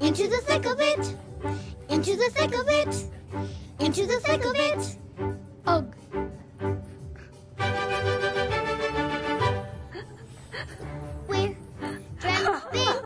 Into the thick of it, into the thick of it, into the thick of it.